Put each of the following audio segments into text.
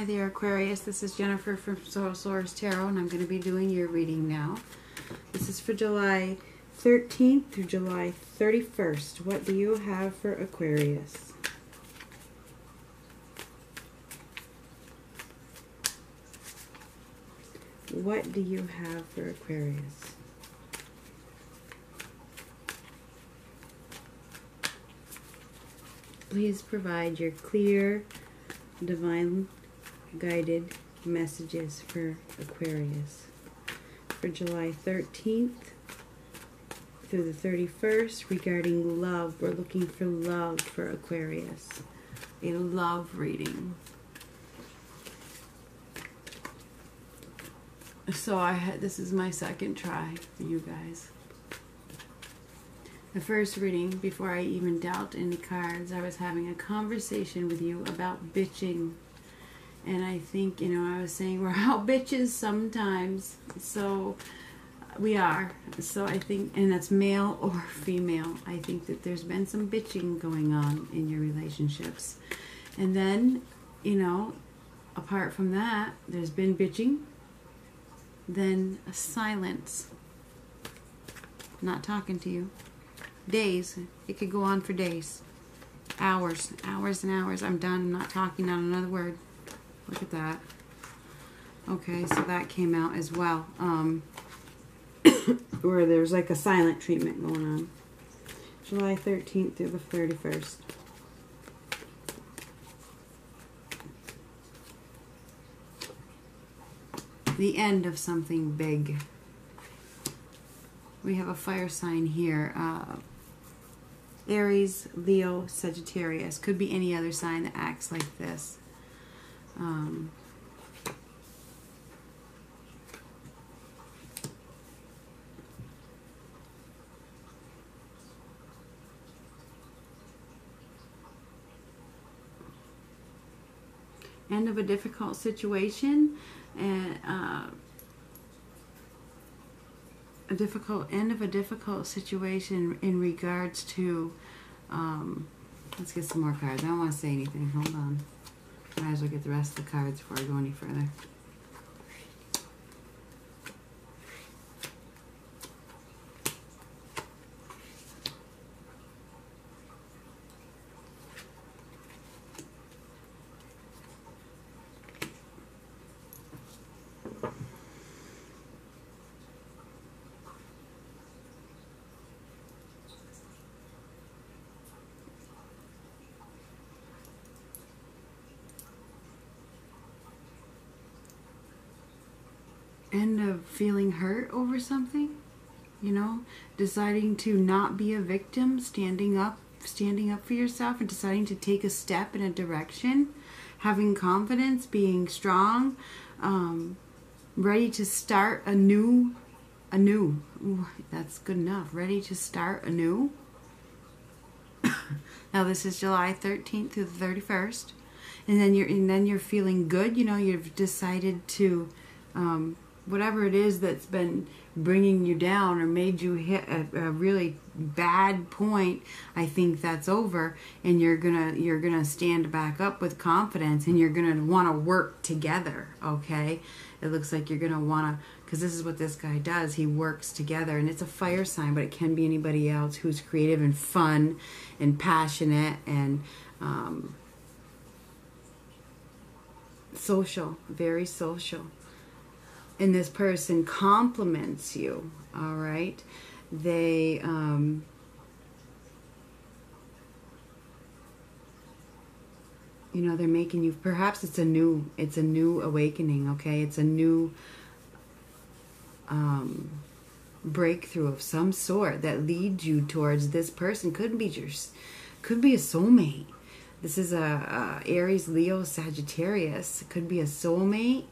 Hi there, Aquarius. This is Jennifer from Soul Source Tarot, and I'm going to be doing your reading now. This is for July 13th through July 31st. What do you have for Aquarius? What do you have for Aquarius? Please provide your clear, divine guided messages for Aquarius for July 13th through the 31st regarding love. We're looking for love for Aquarius. A love reading. So this is my second try for you guys. The first reading, before I even dealt any cards, I was having a conversation with you about bitching. And I think, I was saying we're all bitches sometimes. So we are. So I think, and that's male or female, I think that there's been some bitching going on in your relationships. And then, apart from that, there's been bitching, then a silence. Not talking to you. Days. It could go on for days. Hours. Hours and hours. I'm done. I'm not talking. Not another word. Look at that. Okay, so that came out as well. Where there's like a silent treatment going on. July 13th through the 31st. The end of something big. We have a fire sign here. Aries, Leo, Sagittarius. Could be any other sign that acts like this. End of a difficult situation, and a difficult end of a difficult situation in regards to. Let's get some more cards. I don't want to say anything. Hold on. Might as well get the rest of the cards before I go any further. End of feeling hurt over something, deciding to not be a victim, standing up for yourself and deciding to take a step in a direction, having confidence, being strong, ready to start anew. Ooh, that's good enough. Ready to start anew. Now this is July 13th through the 31st, and then you're feeling good. You've decided to whatever it is that's been bringing you down or made you hit a really bad point, I think that's over, and you're gonna stand back up with confidence, and you're gonna want to work together. Okay, it looks like you're gonna wanna, because this is what this guy does. He works together, and it's a fire sign, but it can be anybody else who's creative and fun and passionate and social, very social. And this person compliments you, all right? They, they're making you, perhaps it's a new awakening, okay? It's a new breakthrough of some sort that leads you towards this person. Could be a soulmate. This is a Aries, Leo, Sagittarius. Could be a soulmate.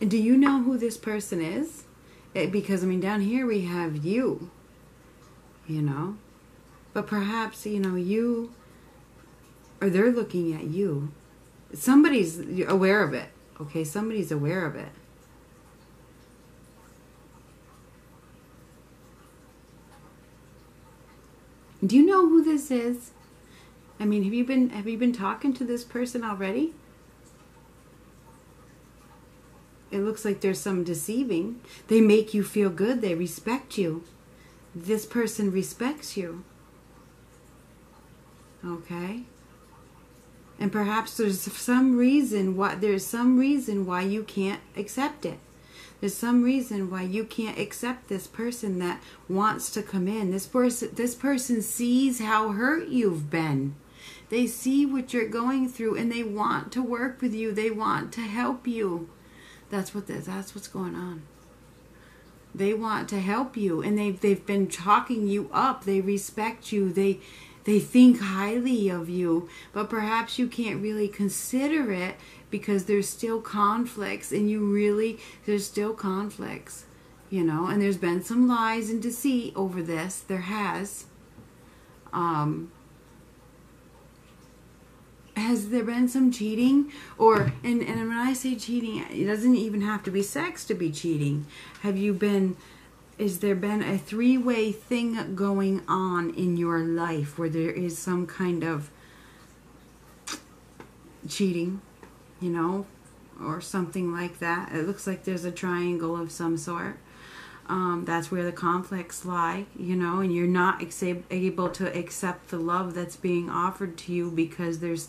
Do you know who this person is? Because, I mean, down here we have you, But perhaps, you, or they're looking at you. Somebody's aware of it, okay? Somebody's aware of it. Do you know who this is? I mean, have you been talking to this person already? It looks like there's some deceiving. They make you feel good. They respect you. This person respects you. Okay? And perhaps there's some reason why you can't accept it. There's some reason why you can't accept this person that wants to come in. This person sees how hurt you've been. They see what you're going through and they want to work with you. They want to help you. That's what's going on. They want to help you and they've been talking you up. They respect you. They think highly of you, but perhaps you can't really consider it because there's still conflicts, you know, and there's been some lies and deceit over this. There has. Has there been some cheating? Or, and when I say cheating, it doesn't even have to be sex to be cheating. Is there been a three-way thing going on in your life where there is some kind of cheating, you know, or something like that? It looks like there's a triangle of some sort. That's where the conflicts lie, you know, and you're not able to accept the love that's being offered to you because there's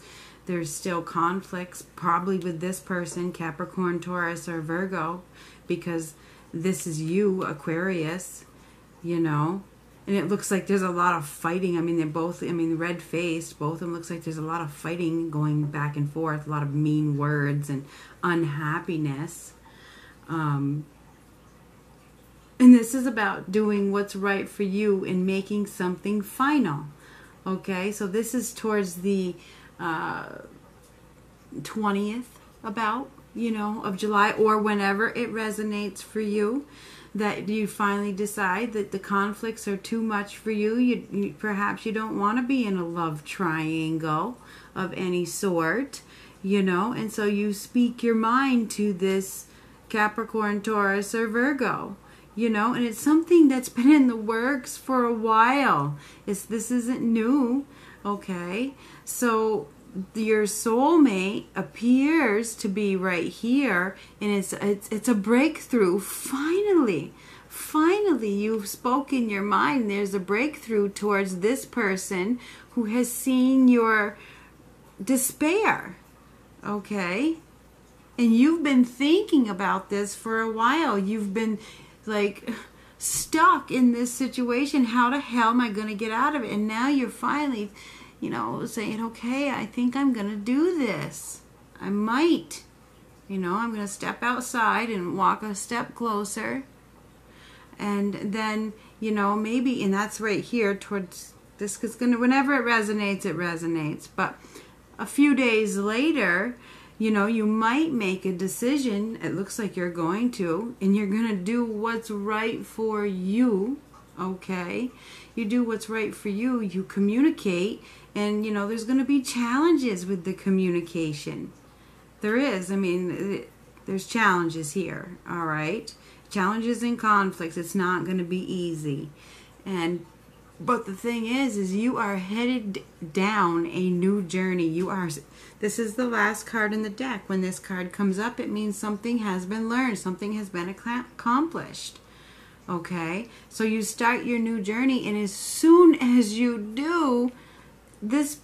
still conflicts, probably with this person, Capricorn, Taurus, or Virgo, because this is you, Aquarius, you know, and it looks like there's a lot of fighting. I mean, they're both, I mean, red-faced, both of them. Looks like there's a lot of fighting going back and forth, a lot of mean words and unhappiness. And this is about doing what's right for you and making something final, okay? So this is towards the 20th about, you know, of July, or whenever it resonates for you, that you finally decide that the conflicts are too much for you. Perhaps you don't want to be in a love triangle of any sort, you know, and so you speak your mind to this Capricorn, Taurus, or Virgo, you know, and it's something that's been in the works for a while. This isn't new, okay? So your soulmate appears to be right here, and it's a breakthrough. Finally you've spoken your mind. There's a breakthrough towards this person who has seen your despair, okay? And you've been thinking about this for a while. You've been like stuck in this situation. How the hell am I going to get out of it? And now you're finally, you know, saying, okay, I think I'm going to do this. I might, you know, I'm going to step outside and walk a step closer. And then, you know, maybe, and that's right here towards this, because whenever it resonates. But a few days later, you know, you might make a decision. It looks like you're going to, and you're going to do what's right for you. Okay, you do what's right for you. You communicate, and you know there's going to be challenges with the communication. There is. I mean, there's challenges here. All right, challenges and conflicts. It's not going to be easy. But the thing is you are headed down a new journey. You are. This is the last card in the deck. When this card comes up, it means something has been learned. Something has been accomplished. Okay, so you start your new journey, and as soon as you do, there's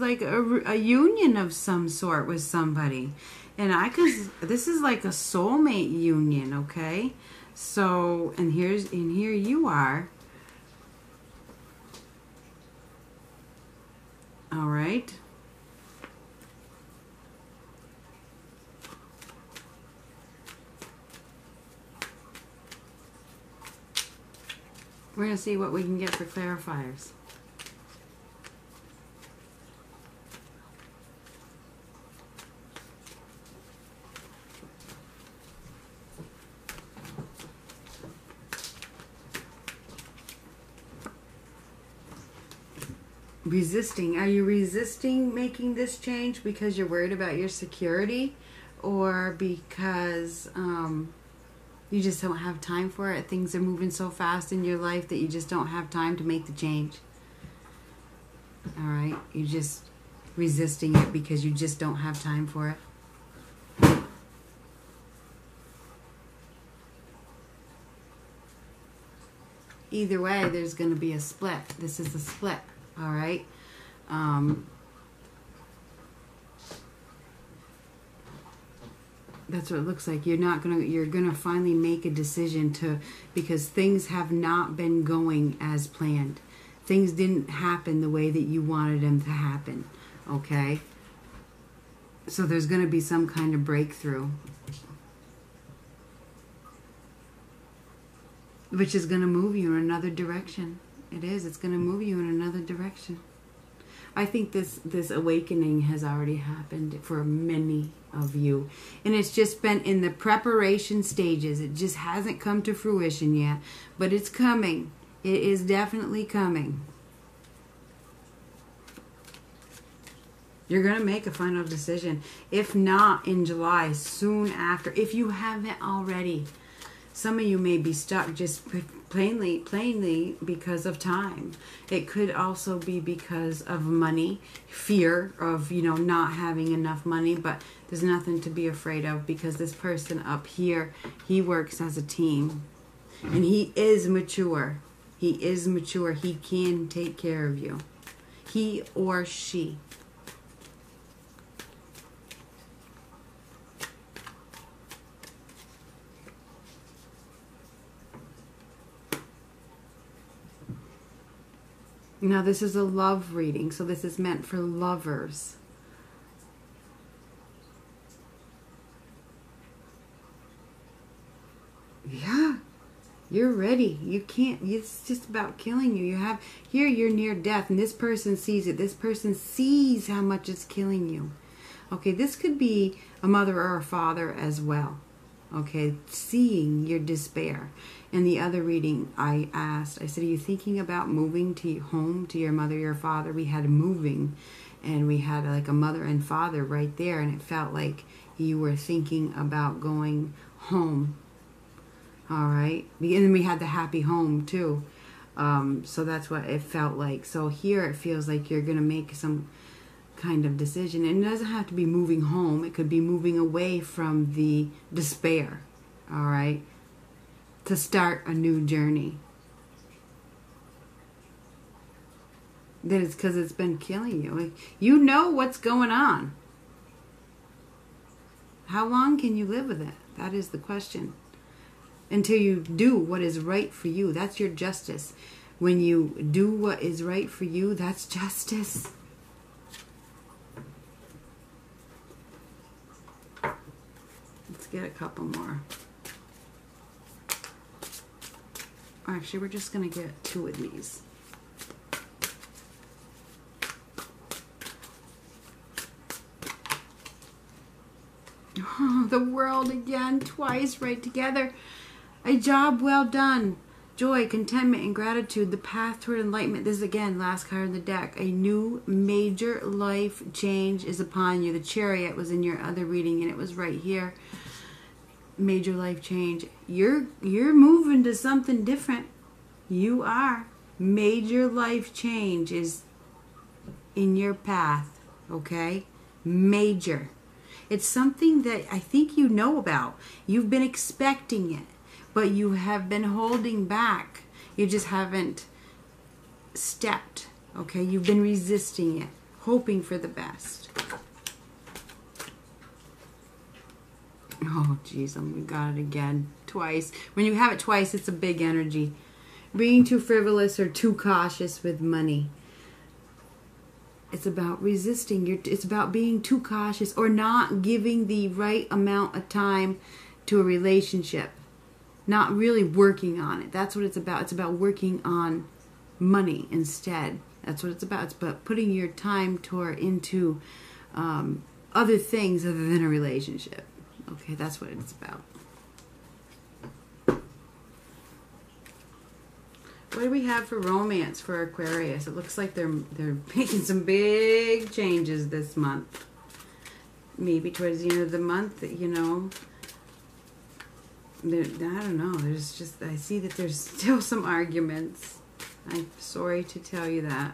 like a union of some sort with somebody, because this is like a soulmate union. Okay, so and here you are. All right. We're going to see what we can get for clarifiers. Resisting. Are you resisting making this change because you're worried about your security, or because you just don't have time for it. Things are moving so fast in your life that you just don't have time to make the change. All right? You're just resisting it because you just don't have time for it. Either way, there's going to be a split. This is a split, all right? That's what it looks like. You're gonna finally make a decision because things have not been going as planned. Things didn't happen the way that you wanted them to happen, okay? So there's gonna be some kind of breakthrough, which is going to move you in another direction. It is. It's going to move you in another direction. I think this awakening has already happened for many of you. And it's just been in the preparation stages. It just hasn't come to fruition yet. But it's coming. It is definitely coming. You're going to make a final decision. If not in July, soon after. If you haven't already. Some of you may be stuck just plainly because of time. It could also be because of money, fear of, not having enough money, but there's nothing to be afraid of because this person up here, he works as a team and he is mature. He is mature. He can take care of you. He or she. Now, this is a love reading, so this is meant for lovers. Yeah, you're ready. You can't, it's just about killing you. You have, here you're near death, and this person sees it. This person sees how much it's killing you. Okay, this could be a mother or a father as well. Okay, seeing your despair. In the other reading, I asked, I said, are you thinking about moving to home to your mother, your father? We had moving, and we had like a mother and father right there, and it felt like you were thinking about going home, all right? And then we had the happy home, too, so that's what it felt like. So here it feels like you're going to make some kind of decision. And it doesn't have to be moving home. It could be moving away from the despair, all right, to start a new journey. That is because it's been killing you. Like, you know what's going on. How long can you live with it? That is the question. Until you do what is right for you. That's your justice. When you do what is right for you, that's justice. Get a couple more. Actually, we're just going to get two of these. Oh, the world again, twice right together. A job well done. Joy, contentment, and gratitude. The path toward enlightenment. This is again, last card in the deck. A new major life change is upon you. The Chariot was in your other reading, and it was right here. Major life change. You're moving to something different. You are. Major life change is in your path, okay? Major. It's something that I think you know about. You've been expecting it, but you have been holding back. You just haven't stepped, okay? You've been resisting it, hoping for the best. Oh, geez, we got it again. Twice. When you have it twice, it's a big energy. Being too frivolous or too cautious with money. It's about resisting. It's about being too cautious or not giving the right amount of time to a relationship. Not really working on it. That's what it's about. It's about working on money instead. That's what it's about. It's about putting your time toward into other things other than a relationship. Okay, that's what it's about. What do we have for romance for Aquarius? It looks like they're making some big changes this month. Maybe towards the end of the month, I don't know. There's just, I see that there's still some arguments. I'm sorry to tell you that.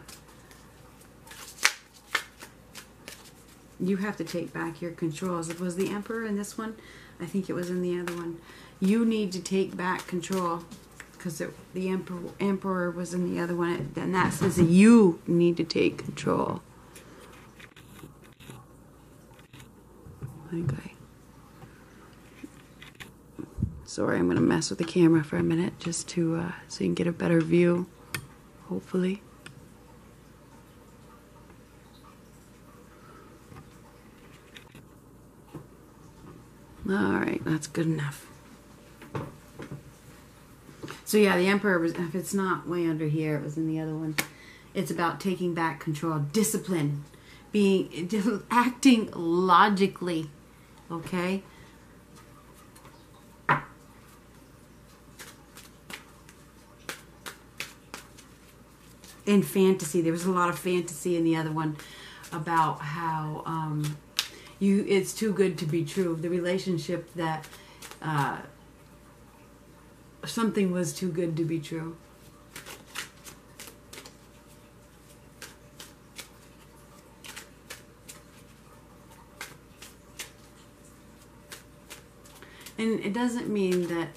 You have to take back your control. As it was the Emperor in this one. I think it was in the other one. You need to take back control. Because the Emperor was in the other one. And that says you need to take control. Okay. Sorry, I'm going to mess with the camera for a minute just to so you can get a better view, hopefully. All right, that's good enough. So yeah, the Emperor was, if it's not way under here, it was in the other one. It's about taking back control, discipline, being acting logically. Okay. In fantasy, there was a lot of fantasy in the other one about how it's too good to be true. The relationship that something was too good to be true. And it doesn't mean that,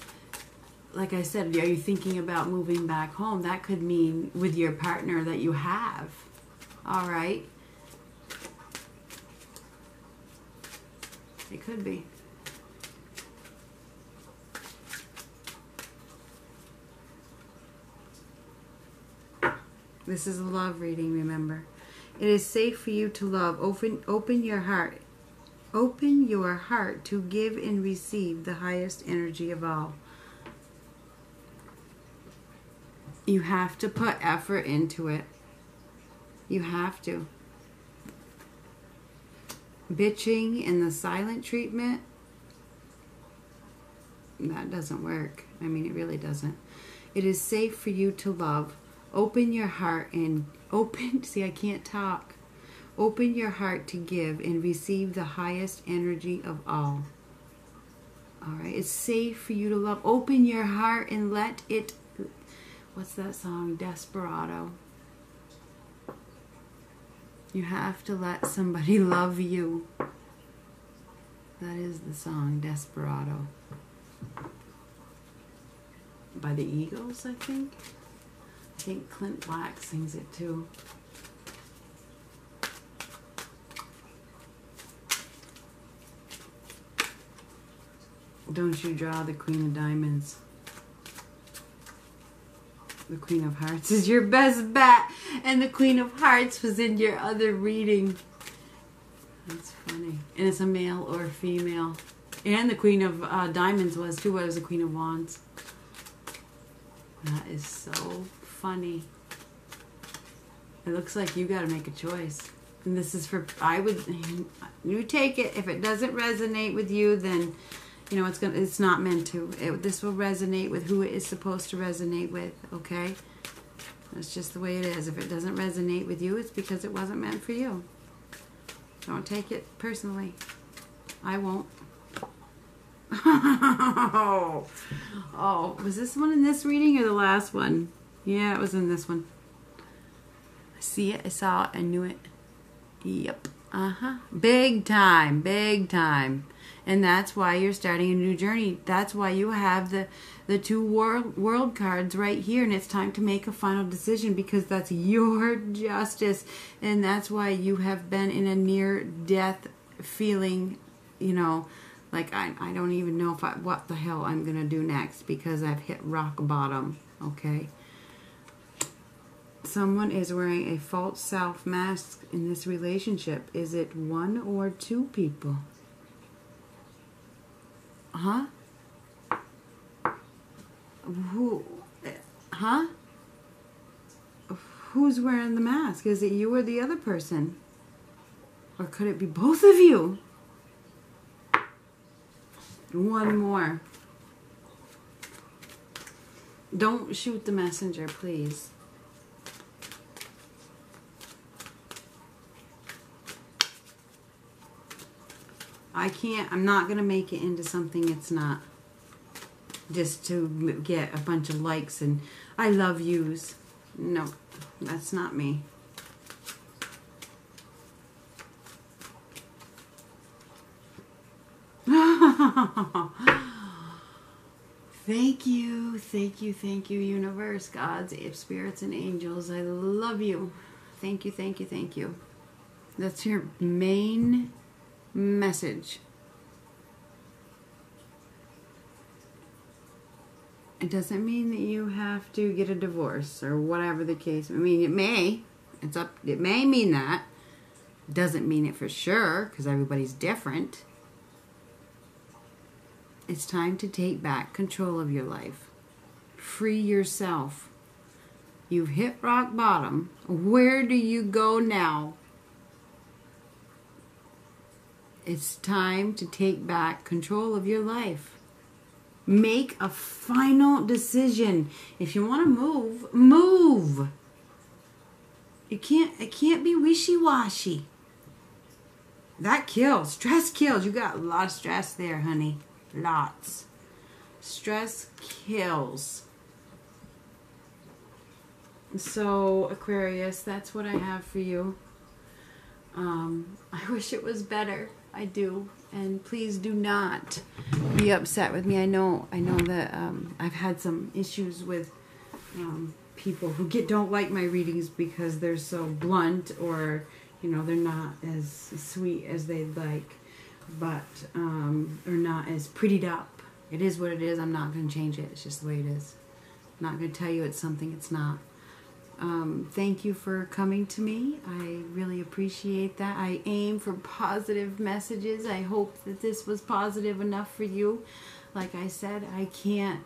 like I said, are you thinking about moving back home? That could mean with your partner that you have. All right. It could be. This is a love reading, remember. It is safe for you to love. Open your heart. Open your heart to give and receive the highest energy of all. You have to put effort into it. You have to. Bitching and the silent treatment, that doesn't work. I mean, it really doesn't. It is safe for you to love. Open your heart and see, I can't talk. Open your heart to give and receive the highest energy of all. All right, it's safe for you to love. Open your heart and let it, what's that song? Desperado. You have to let somebody love you. That is the song, Desperado. By the Eagles, I think. I think Clint Black sings it too. Don't you draw the Queen of Diamonds? The Queen of Hearts is your best bet. And the Queen of Hearts was in your other reading. That's funny. And it's a male or female. And the Queen of Diamonds was too. What was the Queen of Wands? That is so funny. It looks like you got to make a choice. And this is for, you take it. If it doesn't resonate with you, then you know, it's not meant to. This will resonate with who it is supposed to resonate with, okay? That's just the way it is. If it doesn't resonate with you, it's because it wasn't meant for you. Don't take it personally. I won't. Oh, was this one in this reading or the last one? Yeah, it was in this one. I see it. I saw it. I knew it. Yep. Uh-huh. Big time. Big time. And that's why you're starting a new journey. That's why you have the two world cards right here. And it's time to make a final decision because that's your justice. And that's why you have been in a near-death feeling, you know, like I don't even know what the hell I'm going to do next because I've hit rock bottom, okay? Someone is wearing a false self mask in this relationship. Is it one or two people? Huh? Who? Huh? Who's wearing the mask? Is it you or the other person? Or could it be both of you? One more. Don't shoot the messenger, please. I'm not going to make it into something it's not. just to get a bunch of likes and I love yous. No, that's not me. Thank you, thank you, thank you, universe, gods, spirits, and angels. I love you. Thank you, thank you, thank you. That's your main message. It doesn't mean that you have to get a divorce or whatever the case. I mean, it may. It's up. It may mean that. It doesn't mean it for sure because everybody's different. It's time to take back control of your life. Free yourself. You've hit rock bottom. Where do you go now? It's time to take back control of your life. Make a final decision. If you want to move, move. You can't, it can't be wishy-washy. That kills. Stress kills. You got a lot of stress there, honey. Lots. Stress kills. So, Aquarius, that's what I have for you. I wish it was better. I do. And please do not be upset with me. I know that I've had some issues with people who don't like my readings because they're so blunt or, you know, they're not as sweet as they'd like. But they're not as prettied up. It is what it is. I'm not going to change it. It's just the way it is. I'm not going to tell you it's something it's not. Thank you for coming to me. I really appreciate that. I aim for positive messages. I hope that this was positive enough for you. Like I said, I can't.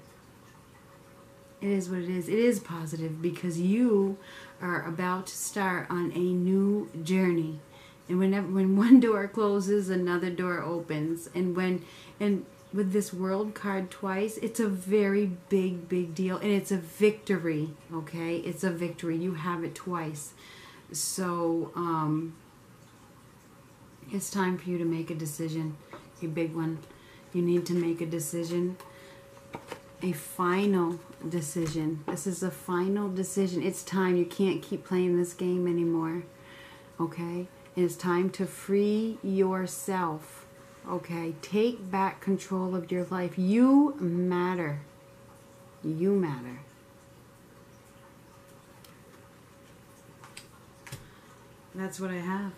It is what it is. It is positive because you are about to start on a new journey. And when one door closes, another door opens. And with this World card twice, it's a very big, big deal. And it's a victory, okay? It's a victory. You have it twice. So it's time for you to make a decision, a big one. You need to make a decision, a final decision. This is a final decision. It's time. You can't keep playing this game anymore, okay? It's time to free yourself, okay? Take back control of your life. You matter. You matter. That's what I have.